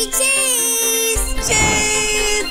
you cheese! Cheese!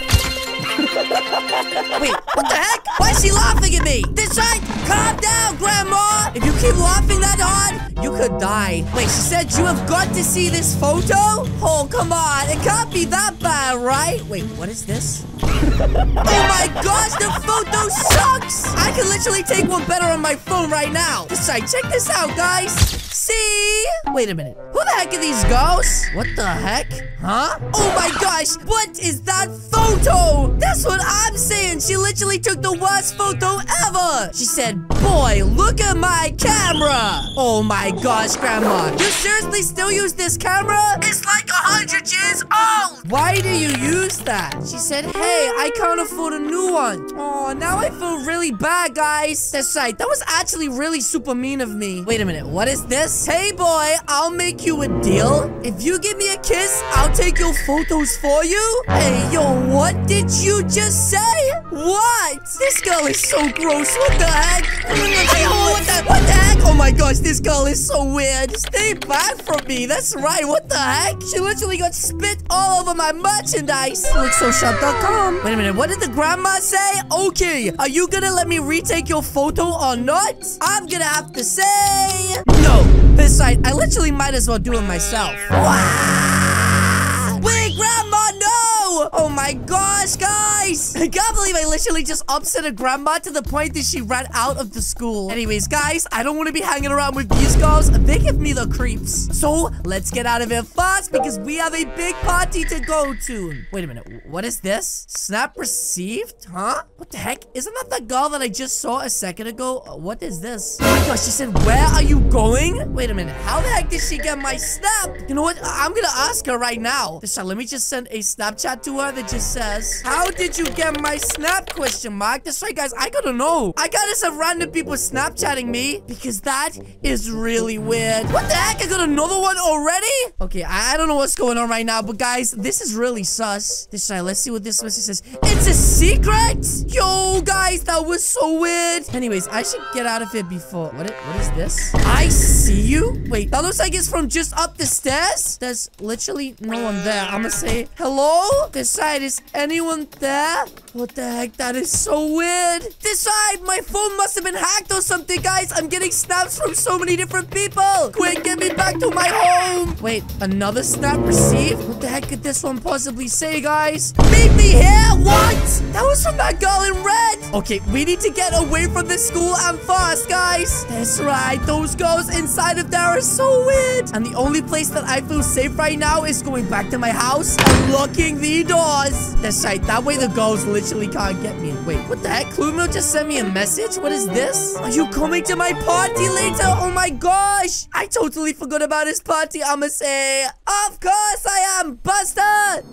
Wait, what the heck? Why is she laughing at me? This right? Calm down, Grandma! If you keep laughing that hard, you could die. Wait, she said you have got to see this photo? Oh, come on. It can't be that bad, right? Wait, what is this? Oh my gosh, the photo sucks! I can literally take one better on my phone right now. This side, check this out, guys. See? Wait a minute. Who the heck are these girls? What the heck? Huh? Oh my gosh, what is that photo? That's what I'm saying. She literally took the worst photo ever. She said, boy, look at my camera. Oh my gosh, Grandma. You seriously still use this camera? It's like 100 years old. Why do you use that? She said, hey, I can't afford a new one. Oh, now I feel really bad, guys. That's right. That was actually really super mean of me. Wait a minute. What is this? Hey, boy, I'll make you a deal. If you give me a kiss, I'll take your photos for you. Hey, yo, what did you just say? What? This girl is so gross. What the heck? Hey, oh, what the heck? Oh, my gosh, this girl is so weird. Stay back from me. That's right. What the heck? She literally got spit all over my merchandise. LookSoSharp.com. Wait a minute. What did the grandma say? Okay, are you gonna let me retake your photo or not? I'm gonna have to say... no. This side, I literally might as well do it myself. Wow. Wait, Grandma, no! Oh, my gosh, guys. I can't believe I literally just upset a grandma to the point that she ran out of the school. Anyways, guys, I don't want to be hanging around with these girls. They give me the creeps. So, let's get out of here fast because we have a big party to go to. Wait a minute. What is this? Snap received? Huh? What the heck? Isn't that the girl that I just saw a second ago? What is this? Oh my gosh, she said, where are you going? Wait a minute. How the heck did she get my snap? You know what? I'm gonna ask her right now. So, let me just send a Snapchat to her that just says, how did you get my snap ? That's right, guys. I gotta know. I gotta have random people Snapchatting me because that is really weird. What the heck? I got another one already? Okay, I don't know what's going on right now, but guys, this is really sus. This side, let's see what this message says. It's a secret? Yo, guys, that was so weird. Anyways, I should get out of it before. What is this? I see you? Wait, that looks like it's from just up the stairs? There's literally no one there. I'm gonna say, hello? This side, is anyone there? What the heck? That is so weird. This side, my phone must have been hacked or something, guys. I'm getting snaps from so many different people. Quick, get me back to my home. Wait, another snap received? What the heck could this one possibly say, guys? Meet me here? What? That was from that girl in red. Okay, we need to get away from this school and fast, guys. That's right. Those girls inside of there are so weird. And the only place that I feel safe right now is going back to my house and locking the doors. That's right. That way the girls literally can't get me. Wait, what the heck? Klumil just sent me a message? What is this? Are you coming to my party later? Oh my gosh. I totally forgot about his party. I'ma say, of course I am, Buster.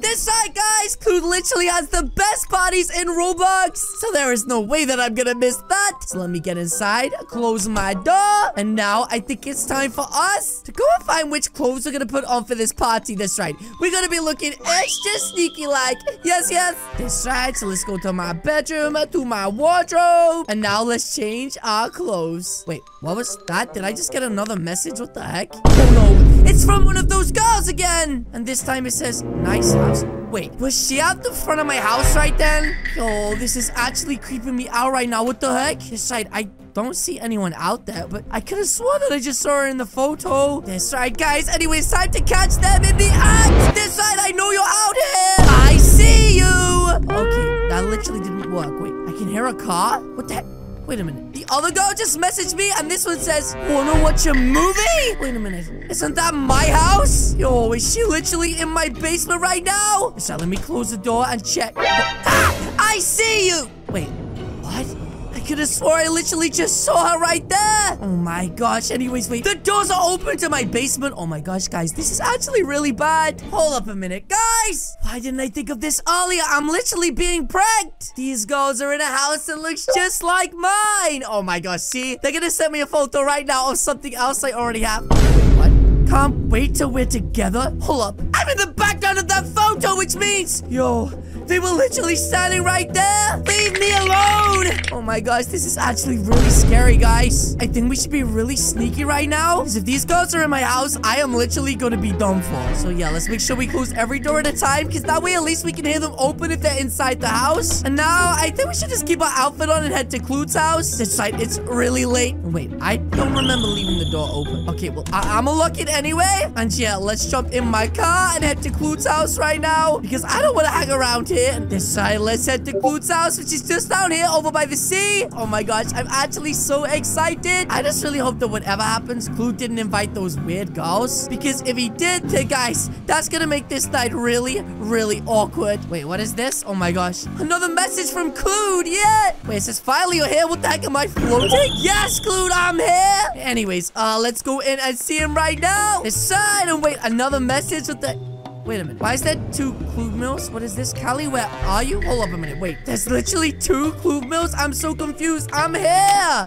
This side, guys, Clute literally has the best parties in Roblox. So there is no way that I'm gonna miss that. So let me get inside, close my door. And now I think it's time for us to go and find which clothes we're gonna put on for this party. That's right. We're gonna be looking extra sneaky-like. Yes, yes. That's right. So let's go to my bedroom, to my wardrobe. And now let's change our clothes. Wait, what was that? Did I just get another message? What the heck? Oh no, it's from one of those girls again. And this time it says, nice house. Wait, was she out the front of my house right then? Yo, this is actually creeping me out right now. What the heck? This side, I don't see anyone out there, but I could have sworn that I just saw her in the photo. That's right, guys. Anyway, it's time to catch them in the act. This side, I know you're out here. I see you. Okay, that literally didn't work. Wait, I can hear a car? What the heck? Wait a minute. The other girl just messaged me, and this one says, wanna watch a movie? Wait a minute. Isn't that my house? Yo, is she literally in my basement right now? So let me close the door and check. Ah, I see you. Wait, what? I could have swore I literally just saw her right there. Oh my gosh. Anyways, wait. The doors are open to my basement. Oh my gosh, guys. This is actually really bad. Hold up a minute. Guys! Why didn't I think of this earlier? I'm literally being pranked. These girls are in a house that looks just like mine. Oh my gosh. See? They're gonna send me a photo right now of something else I already have. What? Can't wait till we're together. Hold up. I'm in the background of that photo, which means... yo... They were literally standing right there. Leave me alone. Oh my gosh, this is actually really scary, guys. I think we should be really sneaky right now, because if these girls are in my house, I am literally going to be done for. So yeah, let's make sure we close every door at a time, because that way at least we can hear them open if they're inside the house. And now I think we should just keep our outfit on and head to Clute's house. It's really late. Wait, I don't remember leaving the door open. Okay, well, I'm gonna lock it anyway. And yeah, let's jump in my car and head to Clute's house right now, because I don't want to hang around here. And this side, let's head to Clute's house, which is just down here over by the sea. Oh my gosh, I'm actually so excited. I just really hope that whatever happens, Clute didn't invite those weird girls, because if he did, then guys, that's gonna make this night really, really awkward. Wait, what is this? Oh my gosh, another message from Clute. Yeah. Wait, it says, finally you're here. What the heck, am I floating? Yes, Clute, I'm here. Anyways, let's go in and see him right now. His side, and wait, another message with the... Wait a minute. Why is there two Klumils? What is this? Callie, where are you? Hold up a minute. Wait. There's literally two Klumils? I'm so confused. I'm here.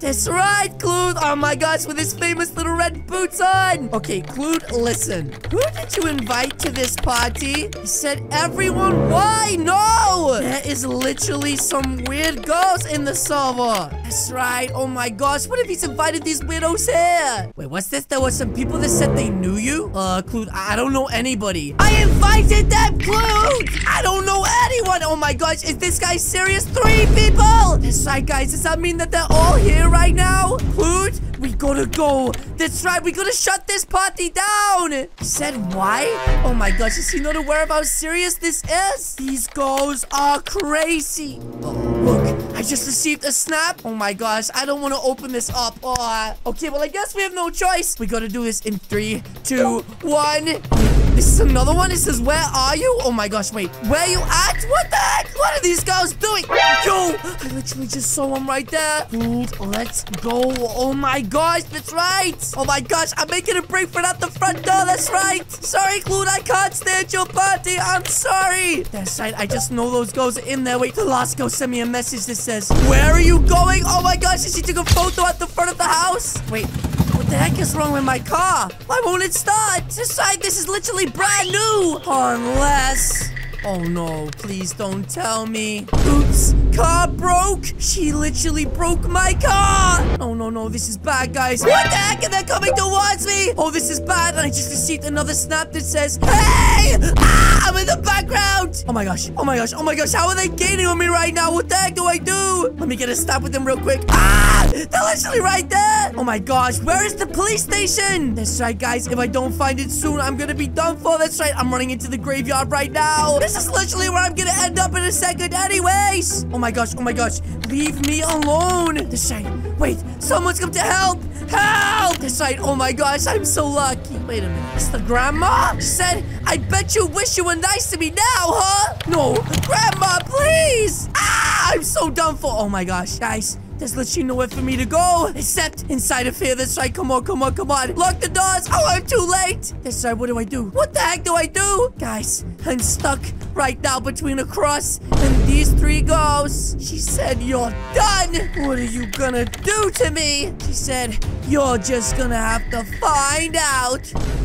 That's right, Clute. Oh my gosh, with his famous little red boots on. Okay, Clute, listen. Who did you invite to this party? He said everyone. Why? No. There is literally some weird girls in the server. That's right. Oh my gosh. What if he's invited these weirdos here? Wait, what's this? There were some people that said they knew you? Clute, I don't know anybody. I invited them, Clute! I don't know anyone! Oh my gosh, is this guy serious? 3 people! That's right, guys. Does that mean that they're all here right now? Clute, we gotta go. That's right, we gotta shut this party down. He said why? Oh my gosh, does he know the whereabouts of how serious this is? These girls are crazy. Oh, look, I just received a snap. Oh my gosh, I don't want to open this up. Okay, well, I guess we have no choice. We gotta do this in 3, 2, 1... This is another one. It says, where are you? Oh my gosh, wait. Where you at? What the heck? What are these girls doing? Yo, I literally just saw him right there. Dude, let's go. Oh my gosh, that's right. Oh my gosh, I'm making a break for that the front door. That's right. Sorry, Clute, I can't stay at your party. I'm sorry. That's right. I just know those girls are in there. Wait, the last girl sent me a message that says, where are you going? Oh my gosh, she took a photo at the front of the house. Wait. What the heck is wrong with my car? Why won't it start? This is literally brand new. Unless... Oh no, please don't tell me. Oops, car broke. She literally broke my car. Oh no, no, this is bad, guys. What the heck? And they're coming towards me. Oh, this is bad. And I just received another snap that says, hey, I'm in the background. Oh my gosh, oh my gosh, oh my gosh. How are they gaining on me right now? What the heck do I do? Let me get a snap with them real quick. They're literally right there. Oh my gosh, where is the police station? That's right, guys. If I don't find it soon, I'm gonna be done for. That's right, I'm running into the graveyard right now. This is literally where I'm gonna end up in a second anyways. Oh my gosh, oh my gosh. Leave me alone. This right. Wait, someone's come to help. Help! This right. Oh my gosh, I'm so lucky. Wait a minute. It's the grandma? She said, I bet you wish you were nice to me now, huh? No. Grandma, please. I'm so done for. Oh my gosh, guys. There's literally nowhere for me to go, except inside of here. That's right. Come on, come on, come on. Lock the doors. Oh, I'm too late. That's right. What do I do? What the heck do I do? Guys, I'm stuck right now between a cross and these 3 girls. She said, you're done. What are you gonna do to me? She said, you're just gonna have to find out.